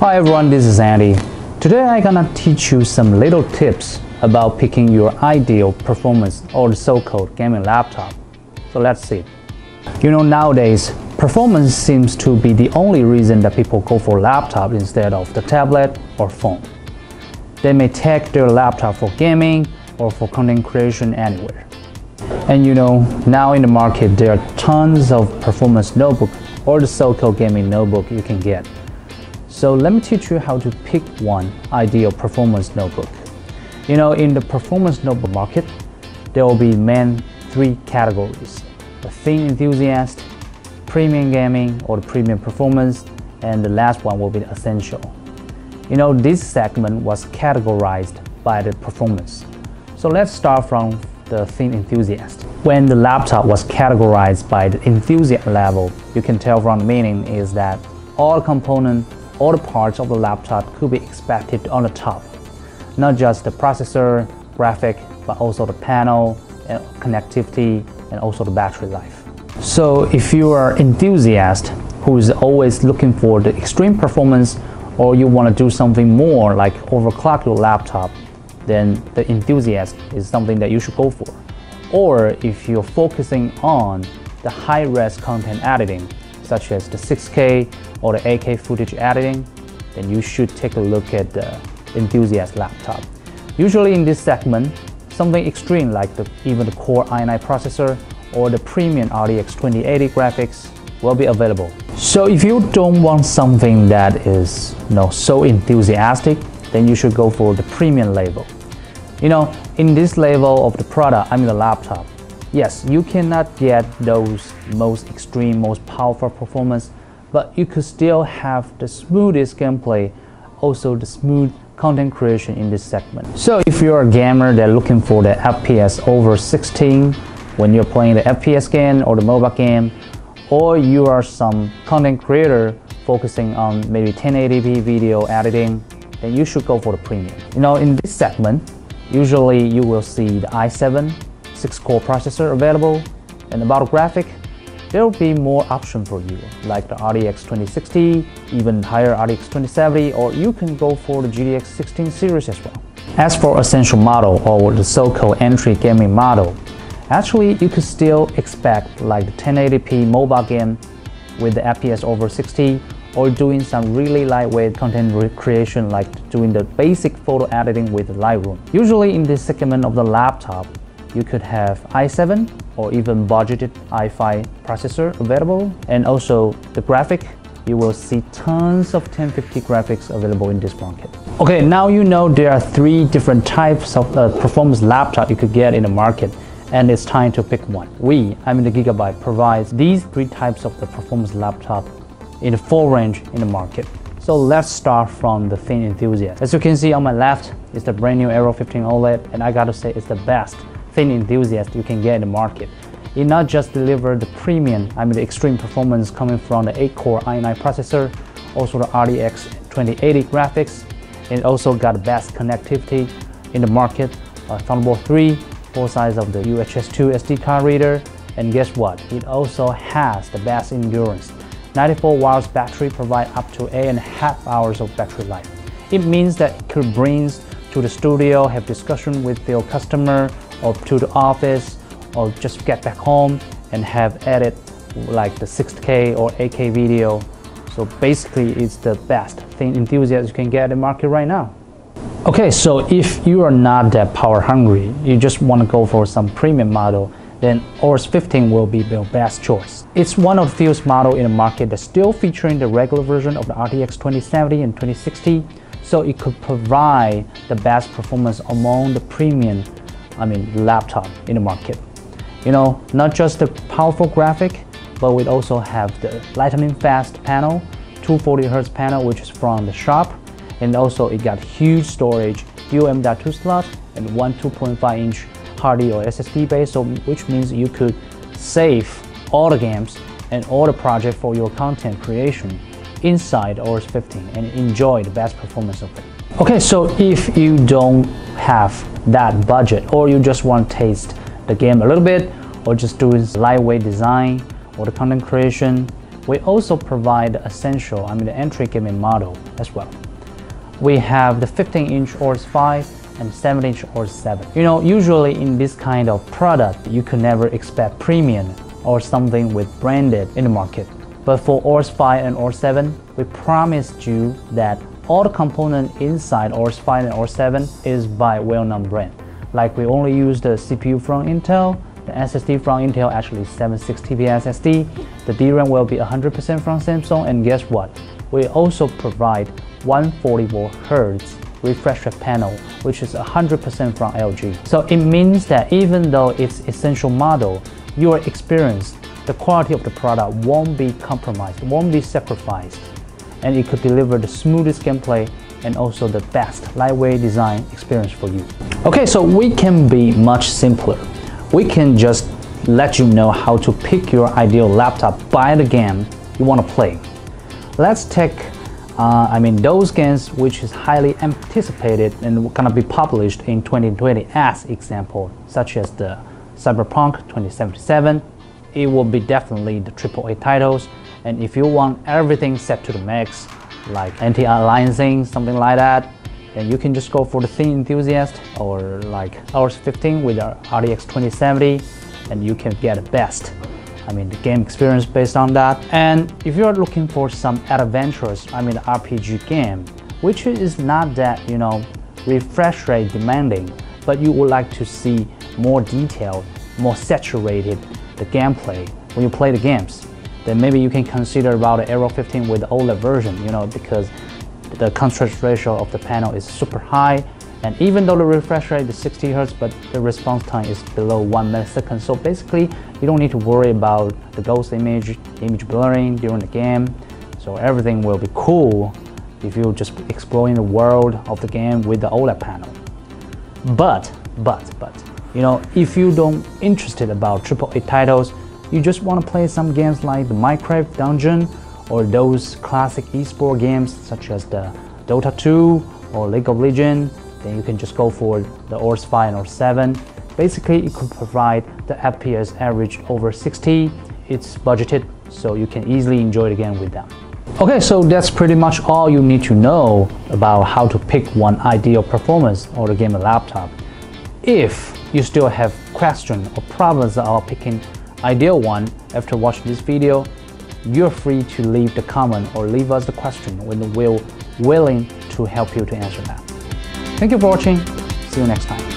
Hi everyone, this is Andy. Today I'm gonna teach you some little tips about picking your ideal performance or the so-called gaming laptop. So let's see. You know, nowadays performance seems to be the only reason that people go for laptop instead of the tablet or phone. They may take their laptop for gaming or for content creation anywhere. And you know, now in the market there are tons of performance notebook or the so-called gaming notebook you can get. So let me teach you how to pick one ideal performance notebook. You know, in the performance notebook market, there will be main three categories: the thin enthusiast, premium gaming or the premium performance, and the last one will be the essential. You know, this segment was categorized by the performance. So let's start from the thin enthusiast. When the laptop was categorized by the enthusiast level, you can tell from the meaning is that all components, all the parts of the laptop could be expected on the top, not just the processor, graphic, but also the panel, and connectivity, and also the battery life. So if you are an enthusiast who is always looking for the extreme performance, or you want to do something more like overclock your laptop, then the enthusiast is something that you should go for. Or if you're focusing on the high-res content editing, such as the 6K or the 8K footage editing, then you should take a look at the enthusiast laptop. Usually in this segment, something extreme like even the Core i9 processor or the premium RTX 2080 graphics will be available. So if you don't want something that is so enthusiastic, then you should go for the premium level. You know, in this level of the product, I mean the laptop, yes, you cannot get those most extreme, most powerful performance, but you could still have the smoothest gameplay, also the smooth content creation in this segment. So if you're a gamer that's looking for the FPS over 16 when you're playing the FPS game or the mobile game, or you are some content creator focusing on maybe 1080p video editing, then you should go for the premium. You know, in this segment, usually you will see the i7, 6-core processor available, and about the graphic, there will be more options for you, like the RTX 2060, even higher RTX 2070, or you can go for the GTX 16 series as well. As for essential model or the so-called entry gaming model, actually you could still expect like the 1080p mobile game with the FPS over 60, or doing some really lightweight content creation like doing the basic photo editing with Lightroom. Usually in this segment of the laptop, you could have i7 or even budgeted i5 processor available, and also the graphic, you will see tons of 1050 graphics available in this market. Okay, now you know there are three different types of performance laptop you could get in the market, and it's time to pick one. We, I mean the Gigabyte, provides these three types of the performance laptop in the full range in the market. So let's start from the thin enthusiast. As you can see on my left is the brand new Aero 15 OLED, and I gotta say it's the best thin enthusiast you can get in the market. It not just delivers the premium, I mean the extreme performance coming from the 8-core i9 processor, also the RTX 2080 graphics. It also got the best connectivity in the market, Thunderbolt 3, full size of the UHS-2 SD card reader, and guess what? It also has the best endurance. 94 watts battery provides up to 8.5 hours of battery life. It means that it could bring to the studio, have discussion with your customer, or to the office, or just get back home and have edit like the 6K or 8K video. So basically it's the best thin enthusiast you can get in the market right now. Okay, so if you are not that power hungry, you just want to go for some premium model, then AORUS 15 will be your best choice. It's one of the few models in the market that's still featuring the regular version of the RTX 2070 and 2060, so it could provide the best performance among the premium laptop in the market. You know, not just the powerful graphic, but we also have the lightning fast panel, 240Hz panel, which is from the shop, and also it got huge storage, UM.2 slot, and one 2.5-inch hardy or SSD base, so which means you could save all the games and all the project for your content creation inside AORUS 15 and enjoy the best performance of it. Okay, so if you don't have that budget, or you just want to taste the game a little bit, or just do lightweight design or the content creation, We also provide essential, the entry gaming model as well. We have the 15-inch AORUS 5 and 7-inch AORUS 7. You know, usually in this kind of product, you could never expect premium or something with branded in the market. But for AORUS 5 and AORUS 7, we promised you that all the components inside AORUS 5 and AORUS 7 is by well-known brand. Like we only use the CPU from Intel, the SSD from Intel, actually 760p SSD, the DRAM will be 100% from Samsung, and guess what? We also provide 144Hz refresh rate panel, which is 100% from LG. So it means that even though it's essential model, your experience, the quality of the product won't be compromised, won't be sacrificed, and it could deliver the smoothest gameplay and also the best lightweight design experience for you. Okay, so we can be much simpler. We can just let you know how to pick your ideal laptop by the game you want to play. Let's take, those games which is highly anticipated and gonna be published in 2020 as example, such as the Cyberpunk 2077. It will be definitely the AAA titles, and if you want everything set to the max, like anti-aliasing, something like that, then you can just go for the Thin Enthusiast or like AORUS 15 with our RTX 2070, and you can get the best, the game experience based on that. And if you're looking for some adventurous, RPG game, which is not that, refresh rate demanding, but you would like to see more detailed, more saturated the gameplay when you play the games, then maybe you can consider about the Aero 15 with the OLED version, because the contrast ratio of the panel is super high, and even though the refresh rate is 60Hz, but the response time is below 1 millisecond. So basically, you don't need to worry about the ghost image blurring during the game. So everything will be cool if you're just exploring the world of the game with the OLED panel. But, if you don't interested about AAA titles, you just want to play some games like the Minecraft Dungeon, or those classic esports games such as the Dota 2 or League of Legion, then you can just go for the AORUS 5 and AORUS 7. Basically, it could provide the FPS average over 60. It's budgeted, so you can easily enjoy the game with them. Okay, so that's pretty much all you need to know about how to pick one ideal performance or the gaming laptop. If you still have questions or problems about picking ideal one after watching this video, you're free to leave the comment or leave us the question when we're willing to help you to answer that. Thank you for watching. See you next time.